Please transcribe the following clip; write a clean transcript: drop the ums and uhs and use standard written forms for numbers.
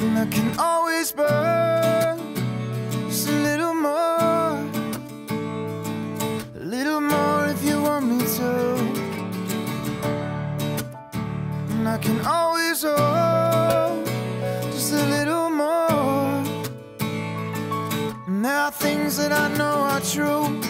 And I can always burn just a little more if you want me to. And I can always hold just a little more. And there are things that I know are true.